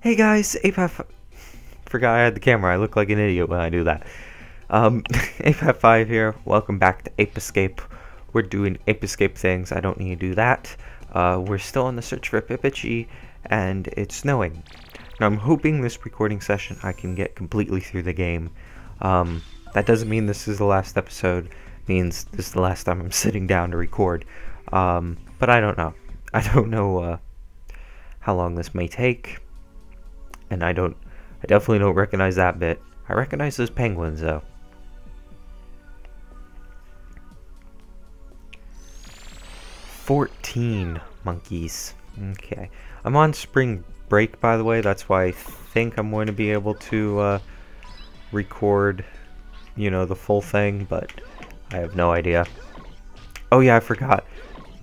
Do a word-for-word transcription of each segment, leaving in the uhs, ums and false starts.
Hey guys, Apav five. Forgot I had the camera. I look like an idiot when I do that. Um, Apav five here. Welcome back to Ape Escape. We're doing Ape Escape things. I don't need to do that. Uh, we're still on the search for Pippichi, and it's snowing. Now I'm hoping this recording session I can get completely through the game. Um, that doesn't mean this is the last episode. It means this is the last time I'm sitting down to record. Um, but I don't know. I don't know uh, how long this may take. And I don't, I definitely don't recognize that bit. I recognize those penguins, though. fourteen monkeys. Okay. I'm on spring break, by the way. That's why I think I'm going to be able to uh, record, you know, the full thing, but I have no idea. Oh, yeah, I forgot.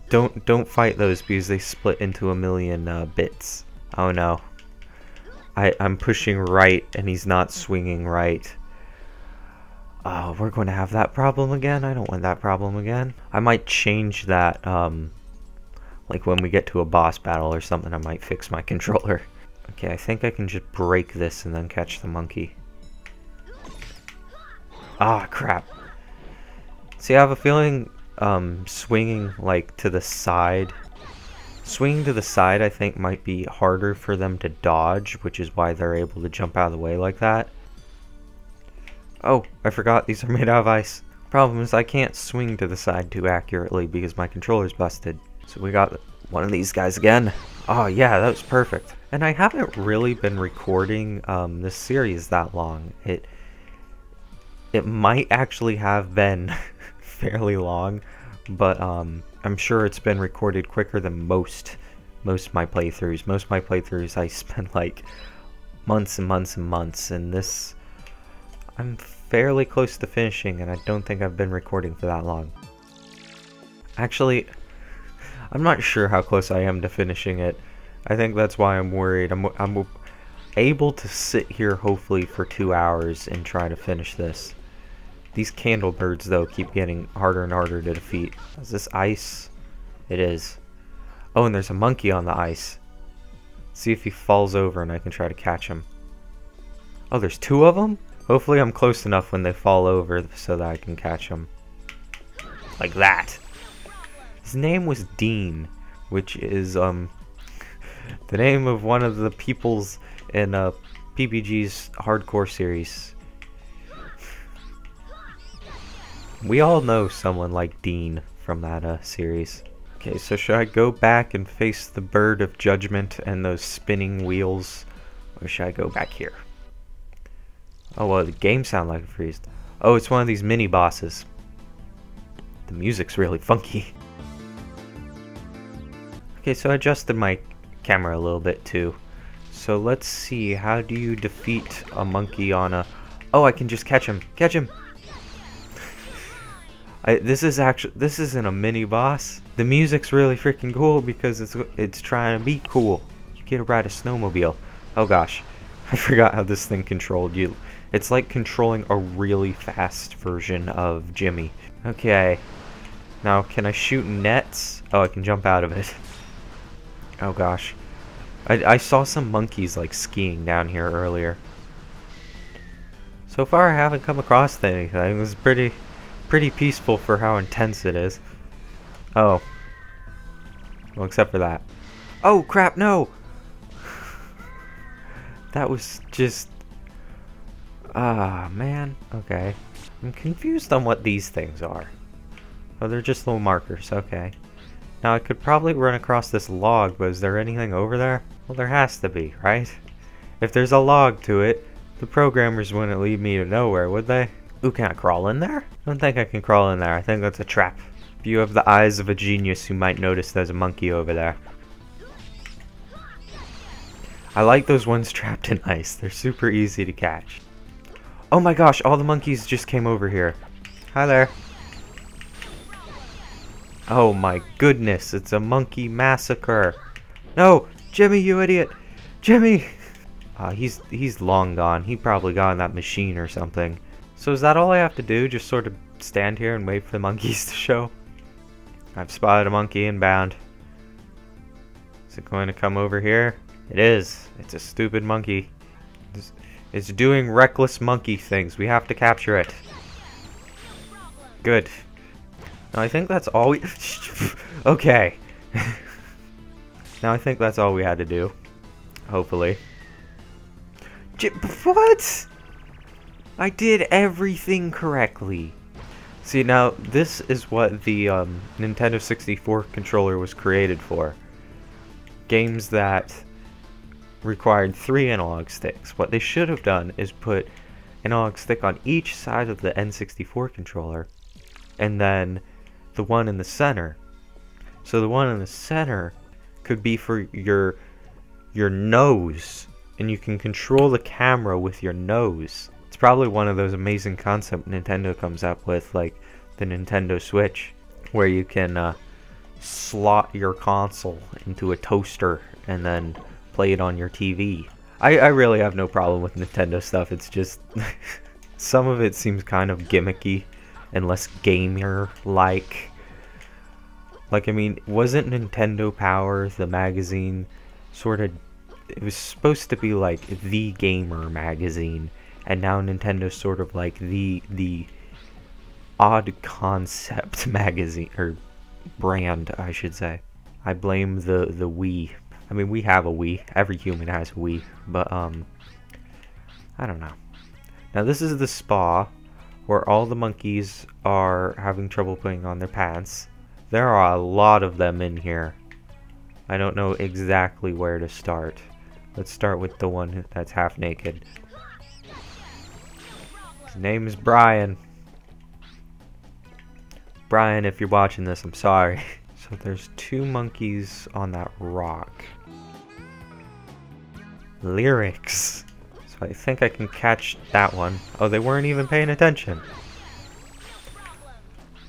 Don't, don't fight those because they split into a million uh, bits. Oh, no. I, I'm pushing right, and he's not swinging right. Oh, we're going to have that problem again? I don't want that problem again. I might change that, um... like, when we get to a boss battle or something, I might fix my controller. Okay, I think I can just break this and then catch the monkey. Ah, crap. See, I have a feeling, um, swinging, like, to the side... Swinging to the side, I think, might be harder for them to dodge, which is why they're able to jump out of the way like that. Oh, I forgot these are made out of ice. Problem is, I can't swing to the side too accurately because my controller's busted. So we got one of these guys again. Oh yeah, that was perfect. And I haven't really been recording um, this series that long. It, it might actually have been fairly long, but... um. I'm sure it's been recorded quicker than most most of my playthroughs. Most of my playthroughs I spend like months and months and months, and this I'm fairly close to finishing, and I don't think I've been recording for that long. Actually, I'm not sure how close I am to finishing it. I think that's why I'm worried. I'm, I'm able to sit here hopefully for two hours and try to finish this. These candle birds, though, keep getting harder and harder to defeat. Is this ice? It is. Oh, and there's a monkey on the ice. Let's see if he falls over and I can try to catch him. Oh, there's two of them? Hopefully I'm close enough when they fall over so that I can catch them. Like that. His name was Dean, which is um the name of one of the peoples in uh, P B G's hardcore series. We all know someone like Dean from that uh, series. Okay, so should I go back and face the bird of judgment and those spinning wheels? Or should I go back here? Oh, well, the game sounded like it freeze. Oh, it's one of these mini-bosses. The music's really funky. Okay, so I adjusted my camera a little bit, too. So let's see, how do you defeat a monkey on a... Oh, I can just catch him. Catch him! I, this is actually this isn't a mini boss. The music's really freaking cool because it's it's trying to be cool. You get to ride a snowmobile. Oh gosh, I forgot how this thing controlled you. It's like controlling a really fast version of Jimmy. Okay, now can I shoot nets? Oh, I can jump out of it. Oh gosh, I I saw some monkeys like skiing down here earlier. So far, I haven't come across anything. It was pretty. Pretty peaceful for how intense it is. Oh. Well, except for that. Oh, crap, no! That was just... Ah, man. Okay. I'm confused on what these things are. Oh, they're just little markers. Okay. Now, I could probably run across this log, but is there anything over there? Well, there has to be, right? If there's a log to it, the programmers wouldn't lead me to nowhere, would they? Ooh, can I crawl in there? I don't think I can crawl in there. I think that's a trap. If you have the eyes of a genius, you might notice there's a monkey over there. I like those ones trapped in ice. They're super easy to catch. Oh my gosh, all the monkeys just came over here. Hi there. Oh my goodness, it's a monkey massacre. No, Jimmy, you idiot. Jimmy! Uh, he's, he's long gone. He probably got in that machine or something. So is that all I have to do? Just sort of stand here and wait for the monkeys to show? I've spotted a monkey inbound. Is it going to come over here? It is. It's a stupid monkey. It's, it's doing reckless monkey things. We have to capture it. Good. Now I think that's all we... okay. Now I think that's all we had to do. Hopefully. J- what? I did everything correctly. See, now, this is what the um, Nintendo sixty-four controller was created for. Games that required three analog sticks. What they should have done is put an analog stick on each side of the N sixty-four controller, and then the one in the center. So the one in the center could be for your your nose, and you can control the camera with your nose. It's probably one of those amazing concepts Nintendo comes up with, like the Nintendo Switch, where you can uh, slot your console into a toaster and then play it on your T V. I, I really have no problem with Nintendo stuff, it's just some of it seems kind of gimmicky and less gamer-like. Like, I mean, wasn't Nintendo Power, the magazine, sort of... it was supposed to be like the gamer magazine, and now Nintendo's sort of like the the odd concept magazine, or brand, I should say. I blame the, the Wii. I mean, we have a Wii. Every human has a Wii, but, um, I don't know. Now, this is the spa, where all the monkeys are having trouble putting on their pants. There are a lot of them in here. I don't know exactly where to start. Let's start with the one that's half naked. His name is Brian. Brian, if you're watching this, I'm sorry. So there's two monkeys on that rock. Lyrics. So I think I can catch that one. Oh, they weren't even paying attention.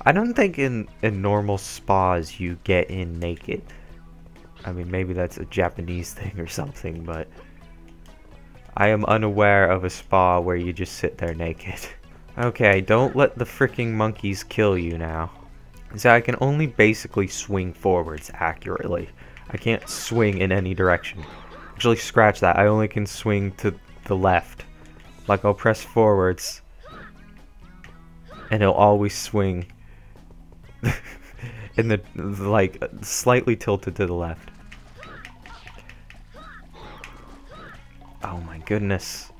I don't think in, in normal spas you get in naked. I mean, maybe that's a Japanese thing or something, but... I am unaware of a spa where you just sit there naked. Okay, don't let the freaking monkeys kill you now. So I can only basically swing forwards accurately. I can't swing in any direction. Actually, scratch that. I only can swing to the left. Like, I'll press forwards, and it'll always swing in the, like, slightly tilted to the left. Oh my goodness.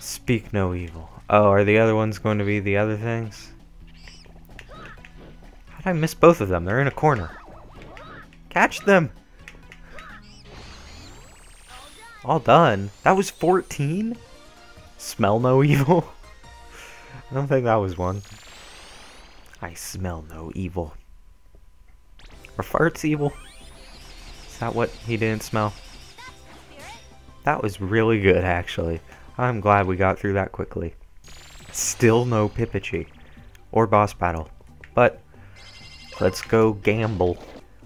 Speak no evil. Oh, are the other ones going to be the other things? How did I miss both of them? They're in a corner. Catch them! All done. That was fourteen? Smell no evil? I don't think that was one. I smell no evil. Are farts evil? Is that what he didn't smell? That was really good, actually. I'm glad we got through that quickly. Still no Pippichi or boss battle, but let's go gamble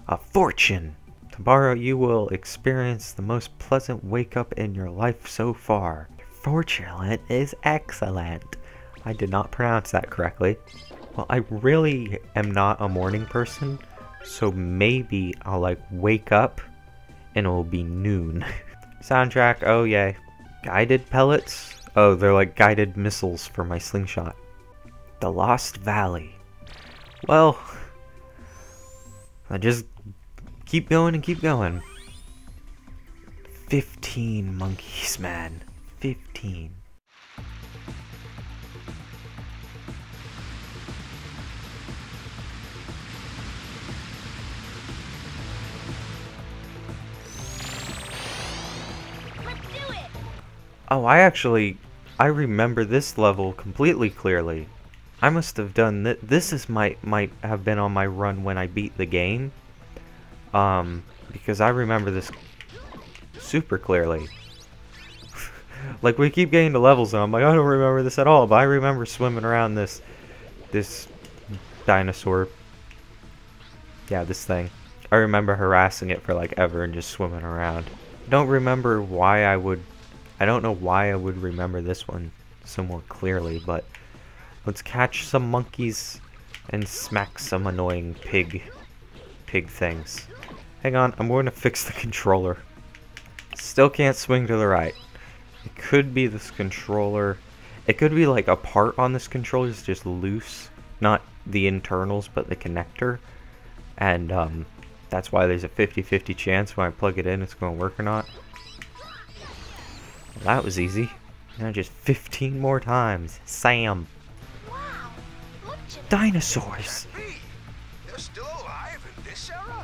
a fortune. Tomorrow you will experience the most pleasant wake up in your life so far. Fortunate is excellent. I did not pronounce that correctly. Well, I really am not a morning person, so maybe I'll like wake up and it'll be noon. Soundtrack, oh yay. Guided pellets? Oh, they're like guided missiles for my slingshot. The Lost Valley. Well, I just keep going and keep going. fifteen monkeys, man. fifteen. Oh, I actually, I remember this level completely clearly. I must have done th this is might might have been on my run when I beat the game, um, because I remember this super clearly. Like, we keep getting to levels and I'm like, I don't remember this at all, but I remember swimming around this this dinosaur. Yeah, this thing. I remember harassing it for like ever and just swimming around. I don't remember why I would. I don't know why I would remember this one so more clearly, but let's catch some monkeys and smack some annoying pig, pig things. Hang on, I'm going to fix the controller. Still can't swing to the right. It could be this controller. It could be like a part on this controller is just loose. Not the internals, but the connector. And um, that's why there's a fifty fifty chance when I plug it in it's going to work or not. Well, that was easy. Now just fifteen more times. Sam. Wow. Look to dinosaurs. They're still alive in this era?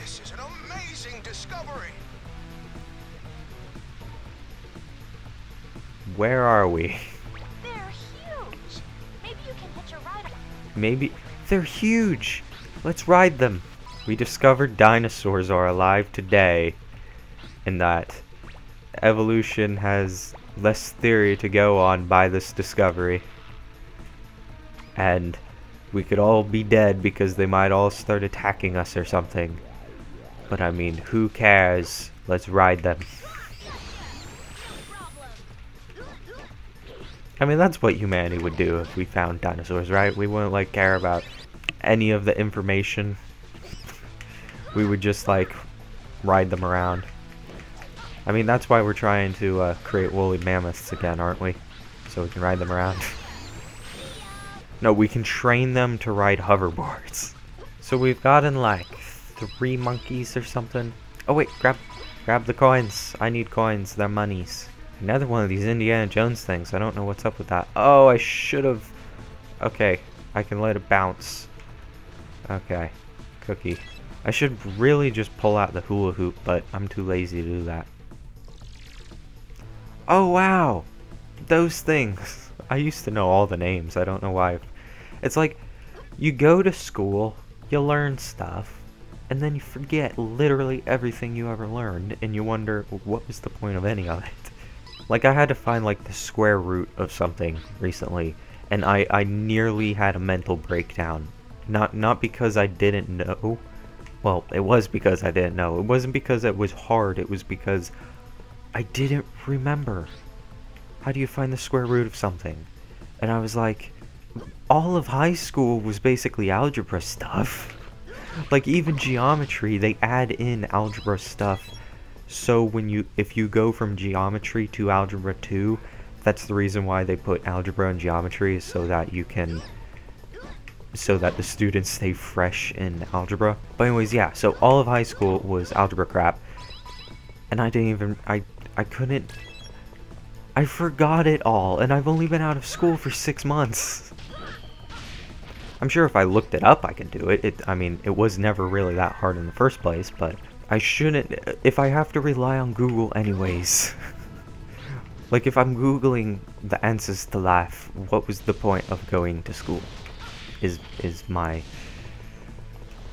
This is an amazing discovery. Where are we? They're huge. Maybe you can hitch a ride. Maybe they're huge. Let's ride them. We discovered dinosaurs are alive today, and that evolution has less theory to go on by this discovery, and we could all be dead because they might all start attacking us or something, but I mean, who cares? Let's ride them. I mean, that's what humanity would do if we found dinosaurs, right? We wouldn't like care about any of the information. We would just like ride them around. I mean, that's why we're trying to uh, create woolly mammoths again, aren't we? So we can ride them around. No, we can train them to ride hoverboards. So we've gotten like three monkeys or something. Oh wait, grab grab the coins. I need coins, they're monies. Another one of these Indiana Jones things. I don't know what's up with that. Oh, I should have. Okay, I can let it bounce. Okay, cookie. I should really just pull out the hula hoop, but I'm too lazy to do that. Oh wow, those things. I used to know all the names. I don't know why. It's like you go to school, you learn stuff, and then you forget literally everything you ever learned, and you wonder, well, what was the point of any of it? Like, I had to find like the square root of something recently, and I I nearly had a mental breakdown. Not not because I didn't know. Well, it was because I didn't know. It wasn't because it was hard. It was because I didn't remember. How do you find the square root of something? And I was like, all of high school was basically algebra stuff. Like, even geometry, they add in algebra stuff. So when you, if you go from geometry to algebra two, that's the reason why they put algebra and geometry, is so that you can, so that the students stay fresh in algebra. But anyways, yeah, so all of high school was algebra crap. And I didn't even, I I couldn't, I forgot it all, and I've only been out of school for six months. I'm sure if I looked it up, I could do it. It, I mean, it was never really that hard in the first place, but I shouldn't, if I have to rely on Google anyways. Like, if I'm Googling the answers to life, what was the point of going to school? Is, is my,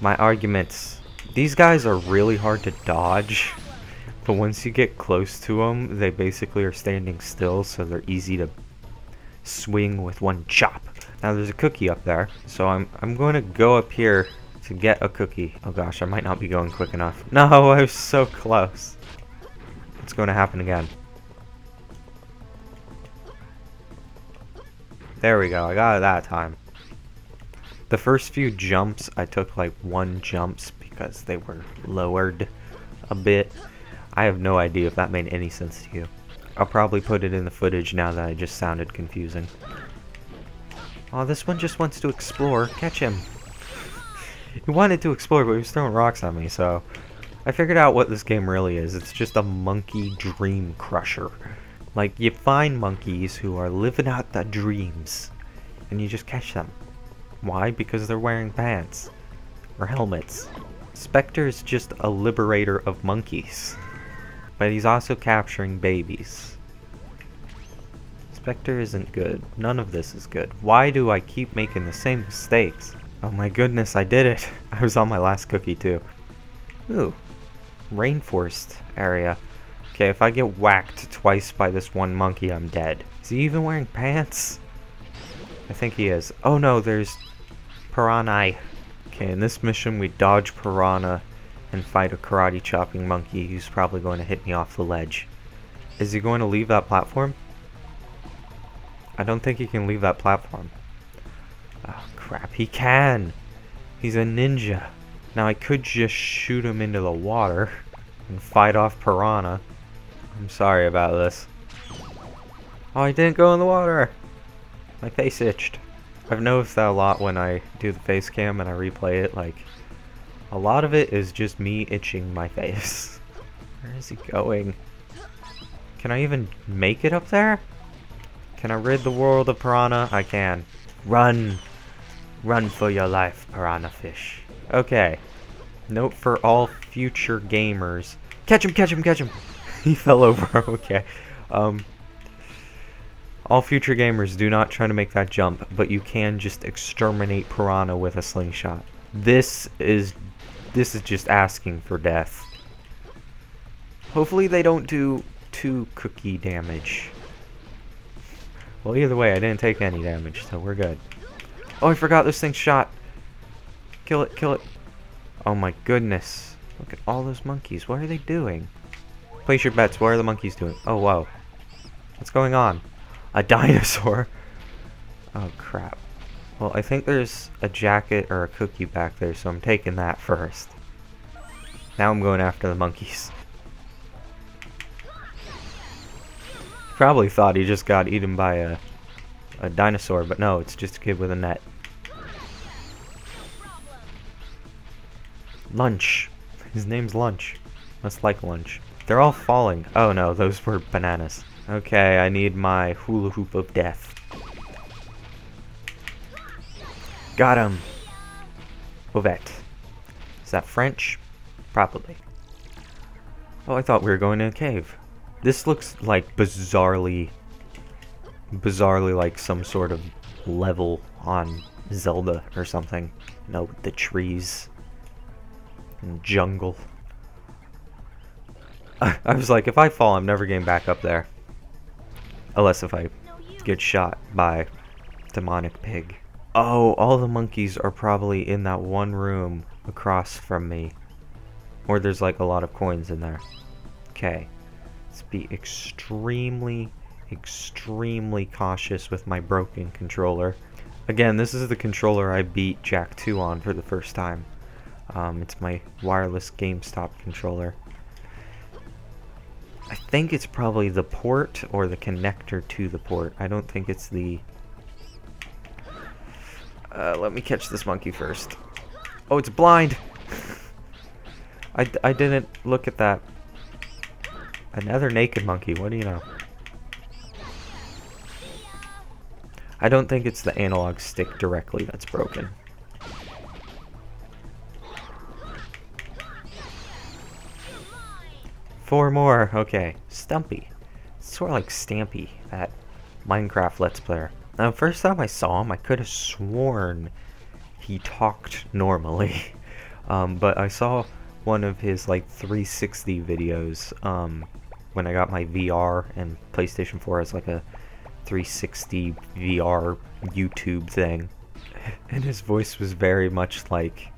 my arguments. These guys are really hard to dodge. But once you get close to them, they basically are standing still, so they're easy to swing with one chop. Now there's a cookie up there, so I'm I'm going to go up here to get a cookie. Oh gosh, I might not be going quick enough. No, I was so close. It's going to happen again. There we go, I got it that time. The first few jumps, I took like one jumps because they were lowered a bit. I have no idea if that made any sense to you. I'll probably put it in the footage now that I just sounded confusing. Oh, this one just wants to explore. Catch him. He wanted to explore, but he was throwing rocks at me, so I figured out what this game really is. It's just a monkey dream crusher. Like, you find monkeys who are living out their dreams, and you just catch them. Why? Because they're wearing pants. Or helmets. Spectre is just a liberator of monkeys. But he's also capturing babies. Spectre isn't good. None of this is good. Why do I keep making the same mistakes? Oh my goodness, I did it. I was on my last cookie too. Ooh. Rainforest area. Okay, if I get whacked twice by this one monkey, I'm dead. Is he even wearing pants? I think he is. Oh no, there's piranha. Okay, in this mission we dodge piranha and fight a karate chopping monkey who's probably going to hit me off the ledge. Is he going to leave that platform? I don't think he can leave that platform. Oh crap, he can! He's a ninja. Now I could just shoot him into the water and fight off piranha. I'm sorry about this. Oh, I didn't go in the water! My face itched. I've noticed that a lot when I do the face cam and I replay it, like, a lot of it is just me itching my face. Where is he going? Can I even make it up there? Can I rid the world of piranha? I can. Run! Run for your life, piranha fish. Okay. Note for all future gamers. Catch him, catch him, catch him! He fell over, okay. Um, all future gamers, do not try to make that jump, but you can just exterminate piranha with a slingshot. This is, this is just asking for death. Hopefully they don't do two cookie damage. Well, either way, I didn't take any damage, so we're good. Oh, I forgot this thing's shot. Kill it, kill it. Oh my goodness. Look at all those monkeys. What are they doing? Place your bets. What are the monkeys doing? Oh, whoa. What's going on? A dinosaur? Oh, crap. Well, I think there's a jacket or a cookie back there, so I'm taking that first. Now I'm going after the monkeys. Probably thought he just got eaten by a, a dinosaur, but no, it's just a kid with a net. Lunch. His name's Lunch. Must like Lunch. They're all falling. Oh no, those were bananas. Okay, I need my hula hoop of death. Got him! Ovette. Is that French? Probably. Oh, I thought we were going in a cave. This looks like bizarrely... Bizarrely like some sort of level on Zelda or something. You know, with the trees. And jungle. I was like, if I fall, I'm never getting back up there. Unless if I get shot by demonic pig. Oh, all the monkeys are probably in that one room across from me. Or there's like a lot of coins in there. Okay. Let's be extremely, extremely cautious with my broken controller. Again, this is the controller I beat Jack two on for the first time. Um, it's my wireless GameStop controller. I think it's probably the port or the connector to the port. I don't think it's the... Uh, let me catch this monkey first. Oh, it's blind! I, I didn't look at that. Another naked monkey, what do you know? I don't think it's the analog stick directly that's broken. Four more, okay. Stumpy. It's sort of like Stampy, that Minecraft Let's Player. Now, first time I saw him, I could have sworn he talked normally. Um, but I saw one of his, like, three sixty videos um, when I got my V R and PlayStation four as, like, a three sixty V R YouTube thing. And his voice was very much like,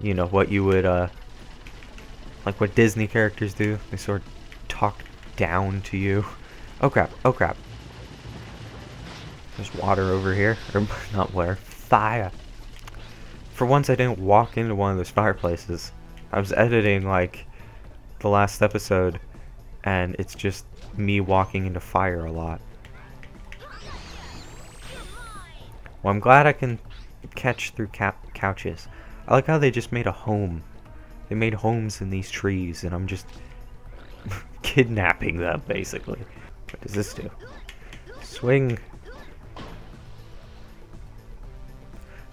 you know, what you would... Uh, Like what Disney characters do, they sort of talk down to you. Oh crap, oh crap. There's water over here, or not water, fire. For once I didn't walk into one of those fireplaces. I was editing like the last episode and it's just me walking into fire a lot. Well, I'm glad I can catch through couches. I like how they just made a home. They made homes in these trees, and I'm just kidnapping them, basically. What does this do? Swing.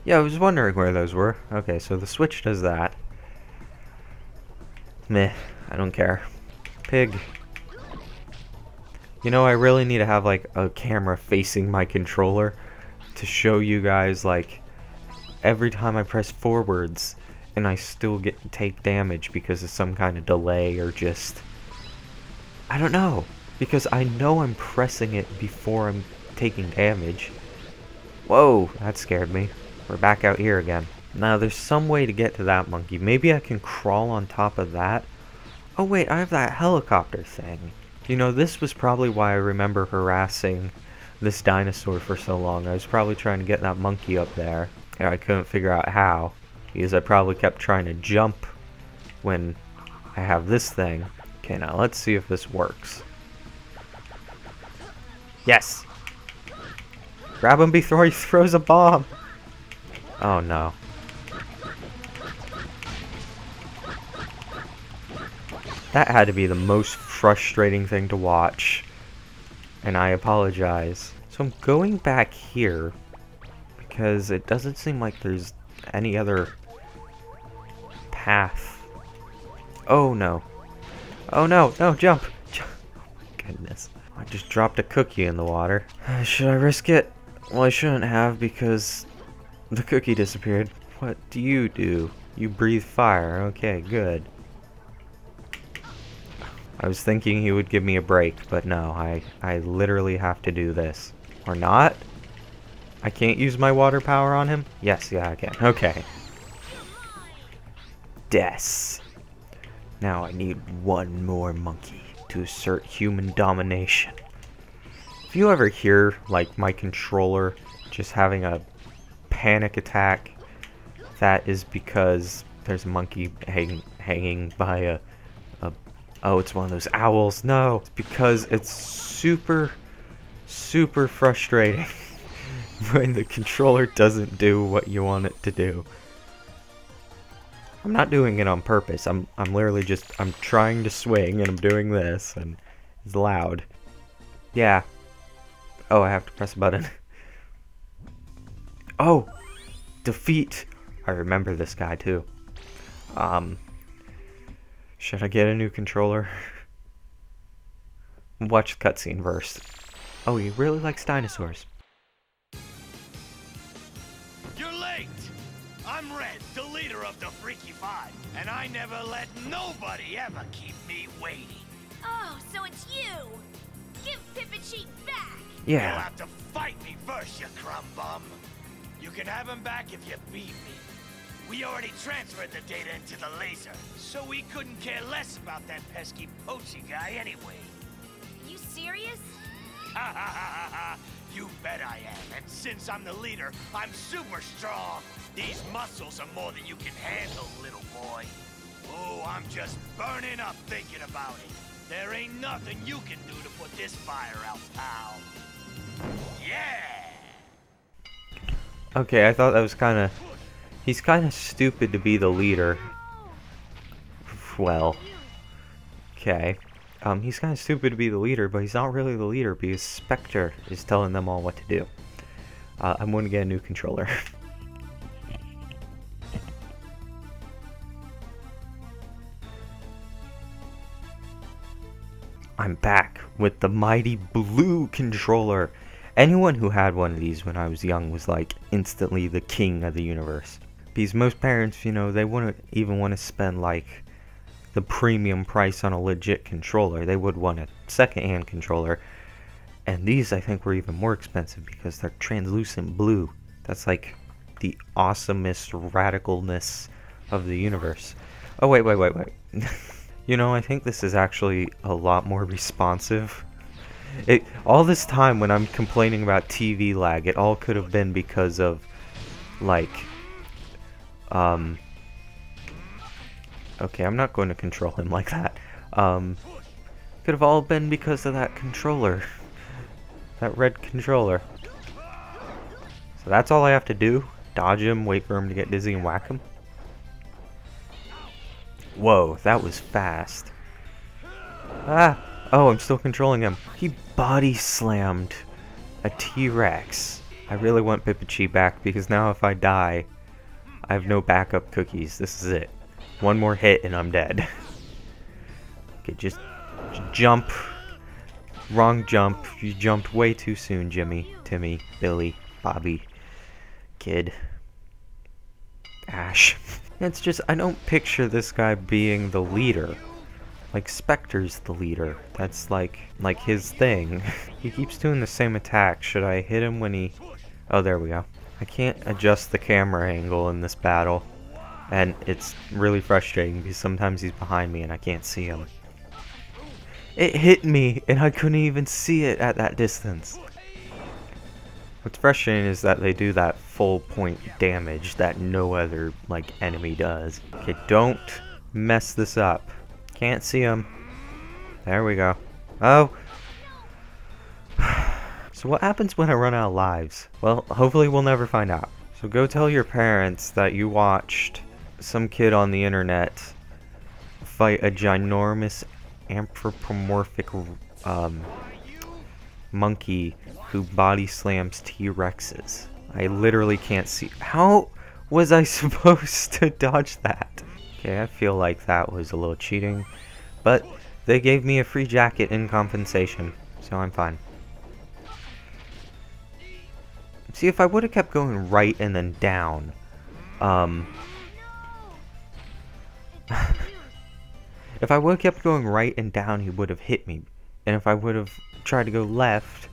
Yeah, I was wondering where those were. Okay, so the Switch does that. Meh, I don't care. Pig. You know, I really need to have, like, a camera facing my controller to show you guys, like, every time I press forwards, and I still get to take damage because of some kind of delay or just... I don't know. Because I know I'm pressing it before I'm taking damage. Whoa, that scared me. We're back out here again. Now there's some way to get to that monkey. Maybe I can crawl on top of that. Oh wait, I have that helicopter thing. You know, this was probably why I remember harassing this dinosaur for so long. I was probably trying to get that monkey up there. And I couldn't figure out how. because I probably kept trying to jump when I have this thing. Okay, now let's see if this works. Yes! Grab him before he throws a bomb! Oh no. That had to be the most frustrating thing to watch, and I apologize. So I'm going back here because it doesn't seem like there's any other path. Oh no. Oh no, no, jump! Jump. Oh, goodness. I just dropped a cookie in the water. Should I risk it? Well, I shouldn't have because the cookie disappeared. What do you do? You breathe fire. Okay, good. I was thinking he would give me a break, but no, I, I literally have to do this. Or not? I can't use my water power on him? Yes, yeah, I can. Okay. Death. Now I need one more monkey to assert human domination. If you ever hear, like, my controller just having a panic attack, that is because there's a monkey hang hanging by a... Oh, it's one of those owls. No, it's because it's super, super frustrating when the controller doesn't do what you want it to do. I'm not doing it on purpose. I'm, I'm literally just, I'm trying to swing and I'm doing this and it's loud. Yeah. Oh, I have to press a button. Oh, defeat. I remember this guy too. Um... Should I get a new controller? Watch the cutscene first. Oh, he really likes dinosaurs. You're late! I'm Red, the leader of the Freaky Five, and I never let nobody ever keep me waiting. Oh, so it's you! Give Pippa Cheek back! Yeah. You'll have to fight me first, you crumb bum. You can have him back if you beat me. We already transferred the data into the laser, so we couldn't care less about that pesky Pipotchi guy anyway. You serious? Ha ha ha ha! You bet I am, and since I'm the leader, I'm super strong. These muscles are more than you can handle, little boy. Oh, I'm just burning up thinking about it. There ain't nothing you can do to put this fire out, pal. Yeah! Okay, I thought that was kind of... He's kind of stupid to be the leader. Well, okay. Um, he's kind of stupid to be the leader, but he's not really the leader because Spectre is telling them all what to do. Uh, I'm going to get a new controller. I'm back with the mighty blue controller. Anyone who had one of these when I was young was like instantly the king of the universe. Because most parents, you know, they wouldn't even want to spend, like, the premium price on a legit controller. They would want a second-hand controller. And these, I think, were even more expensive because they're translucent blue. That's, like, the awesomest radicalness of the universe. Oh, wait, wait, wait, wait. You know, I think this is actually a lot more responsive. It, all this time when I'm complaining about T V lag, it all could have been because of, like... Um, okay, I'm not going to control him like that. Um, could have all been because of that controller. That red controller. So that's all I have to do. Dodge him, wait for him to get dizzy and whack him. Whoa, that was fast. Ah! Oh, I'm still controlling him. He body slammed a T-Rex. I really want Pippichi back because now if I die... I have no backup cookies. This is it. One more hit and I'm dead. Okay, just jump. Wrong jump. You jumped way too soon, Jimmy, Timmy, Billy, Bobby, Kid, Ash. It's just, I don't picture this guy being the leader. Like, Spectre's the leader. That's like, like his thing. He keeps doing the same attack. Should I hit him when he... Oh, there we go. I can't adjust the camera angle in this battle, and it's really frustrating because sometimes he's behind me and I can't see him. It hit me and I couldn't even see it at that distance. What's frustrating is that they do that full point damage that no other, like, enemy does. Okay, don't mess this up. Can't see them. There we go. Oh! So what happens when I run out of lives? Well, hopefully we'll never find out. So go tell your parents that you watched some kid on the internet fight a ginormous anthropomorphic um, monkey who body slams T-Rexes. I literally can't see. How was I supposed to dodge that? Okay, I feel like that was a little cheating, but they gave me a free jacket in compensation, so I'm fine. See, if I would have kept going right and then down, um, if I would have kept going right and down, he would have hit me. And if I would have tried to go left,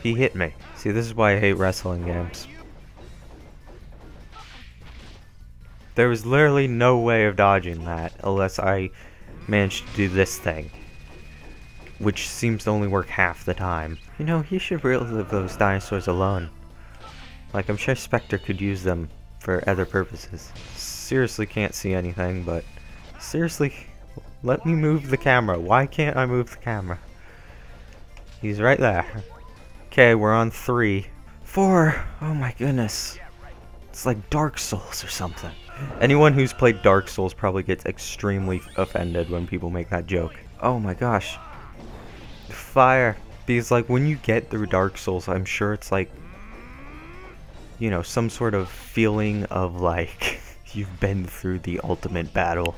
he hit me. See, this is why I hate wrestling games. There was literally no way of dodging that unless I managed to do this thing, which seems to only work half the time. You know, he should relive those dinosaurs alone. Like, I'm sure Spectre could use them for other purposes. Seriously can't see anything, but seriously, let me move the camera. Why can't I move the camera? He's right there. Okay, we're on three. Four! Oh my goodness. It's like Dark Souls or something. Anyone who's played Dark Souls probably gets extremely offended when people make that joke. Oh my gosh. Fire. Because, like, when you get through Dark Souls, I'm sure it's like, you know, some sort of feeling of like you've been through the ultimate battle.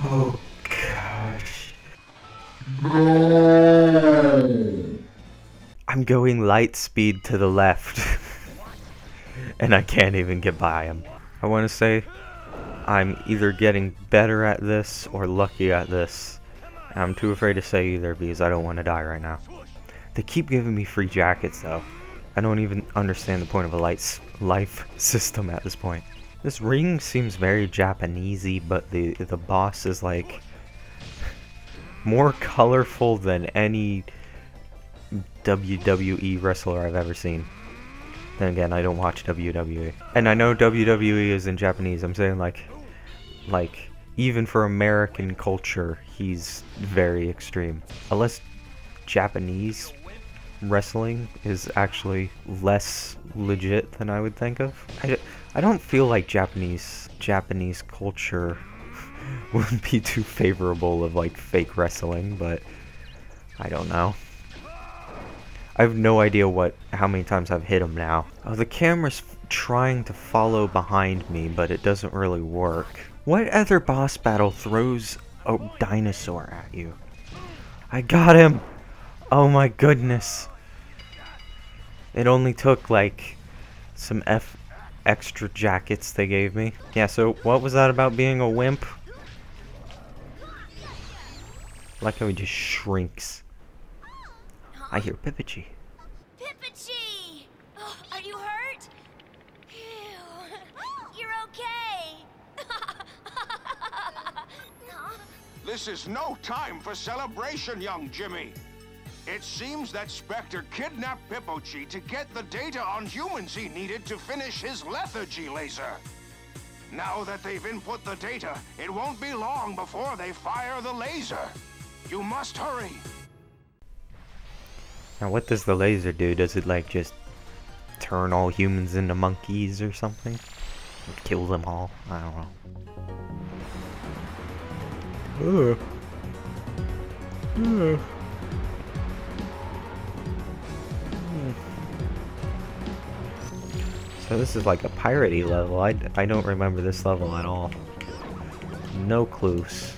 Oh gosh. No. I'm going light speed to the left. And I can't even get by him. I want to say I'm either getting better at this or lucky at this. I'm too afraid to say either because I don't want to die right now. They keep giving me free jackets though. I don't even understand the point of a light life system at this point. This ring seems very Japanesey, but the the boss is like more colorful than any W W E wrestler I've ever seen. Then again, I don't watch W W E, and I know W W E is in Japanese. I'm saying like, like even for American culture, he's very extreme. Unless Japanese wrestling is actually less legit than I would think of. I, I don't feel like Japanese Japanese culture would be too favorable of like fake wrestling, but I don't know. I have no idea what how many times I've hit him now. Oh, the camera's trying to follow behind me, but it doesn't really work. What other boss battle throws a dinosaur at you? I got him! Oh my goodness. It only took like some F extra jackets they gave me. Yeah, so what was that about being a wimp? Like how he just shrinks. I hear Pippichi. Pippichi! Oh, are you hurt? Ew. You're okay. This is no time for celebration, young Jimmy. It seems that Spectre kidnapped Pipotchi to get the data on humans he needed to finish his lethargy laser. Now that they've input the data, it won't be long before they fire the laser. You must hurry. Now what does the laser do? Does it like just turn all humans into monkeys or something? Or kill them all? I don't know. Ugh. Ugh. So this is like a piratey level. I, I don't remember this level at all. No clues.